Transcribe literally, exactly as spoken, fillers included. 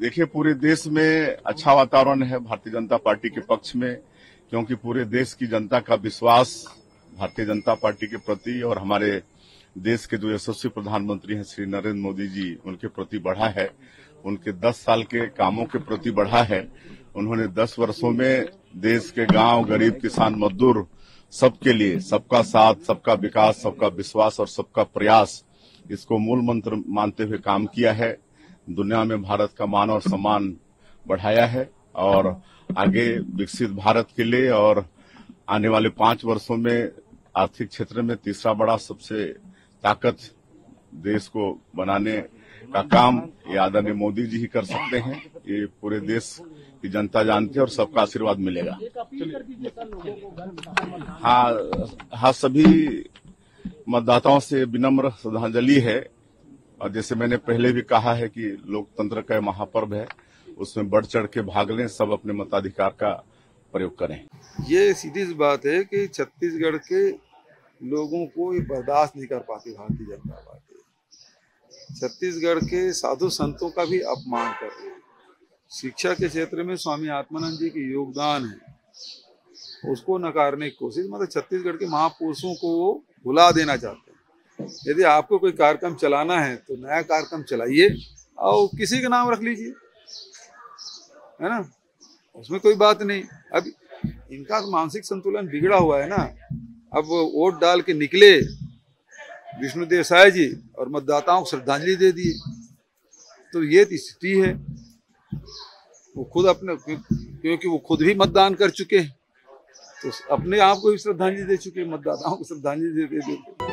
देखिए पूरे देश में अच्छा वातावरण है भारतीय जनता पार्टी के पक्ष में, क्योंकि पूरे देश की जनता का विश्वास भारतीय जनता पार्टी के प्रति और हमारे देश के जो यशस्वी प्रधानमंत्री हैं श्री नरेंद्र मोदी जी उनके प्रति बढ़ा है, उनके दस साल के कामों के प्रति बढ़ा है। उन्होंने दस वर्षों में देश के गांव, गरीब, किसान, मजदूर सबके लिए सबका साथ, सबका विकास, सबका विश्वास और सबका प्रयास, इसको मूल मंत्र मानते हुए काम किया है। दुनिया में भारत का मान और सम्मान बढ़ाया है और आगे विकसित भारत के लिए और आने वाले पांच वर्षों में आर्थिक क्षेत्र में तीसरा बड़ा सबसे ताकत देश को बनाने का काम ये आदरणीय मोदी जी ही कर सकते हैं। ये पूरे देश की जनता जानती है और सबका आशीर्वाद मिलेगा। हाँ हाँ सभी मतदाताओं से विनम्र श्रद्धांजलि है और जैसे मैंने पहले भी कहा है कि लोकतंत्र का महापर्व है, उसमें बढ़ चढ़ के भाग लें, सब अपने मताधिकार का प्रयोग करें। ये सीधी सी बात है कि छत्तीसगढ़ के लोगों को ये बर्दाश्त नहीं कर पाती भारतीय जनता पार्टी। छत्तीसगढ़ के साधु संतों का भी अपमान कर रही है। शिक्षा के क्षेत्र में स्वामी आत्मनंद जी के योगदान है, उसको नकारने की कोशिश, मतलब छत्तीसगढ़ के महापुरुषों को भुला देना चाहते हैं। यदि आपको कोई कार्यक्रम चलाना है तो नया कार्यक्रम चलाइए और किसी का नाम रख लीजिए, है ना, उसमें कोई बात नहीं। अब इनका मानसिक संतुलन बिगड़ा हुआ है ना। अब वोट डाल के निकले विष्णुदेव साय जी और मतदाताओं को श्रद्धांजलि दे दिए, तो ये स्थिति है। वो खुद अपने, क्योंकि वो खुद भी मतदान कर चुके हैं, तो अपने आप को भी श्रद्धांजलि दे चुके हैं, मतदाताओं को श्रद्धांजलि दे दे, दे, दे।